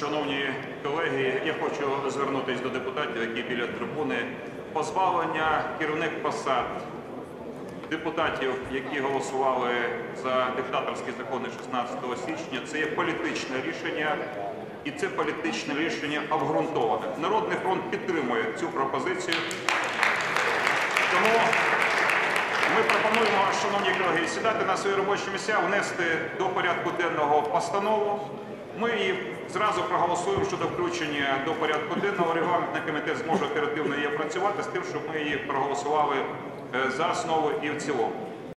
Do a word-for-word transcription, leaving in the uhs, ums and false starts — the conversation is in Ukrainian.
Шановні колеги, я хочу звернутися до депутатів, які біля трибуни. Позбавлення керівних посад депутатів, які голосували за диктаторські закони шістнадцятого січня, це є політичне рішення, і це політичне рішення обґрунтоване. Народний фронт підтримує цю пропозицію. Тому ми пропонуємо, шановні колеги, сідати на свої робочі місця, внести до порядку денного постанову. Ми її зразу проголосуємо щодо включення до порядку денного. Регламентний комітет зможе оперативно її опрацювати з тим, щоб ми її проголосували за основу і в цілому.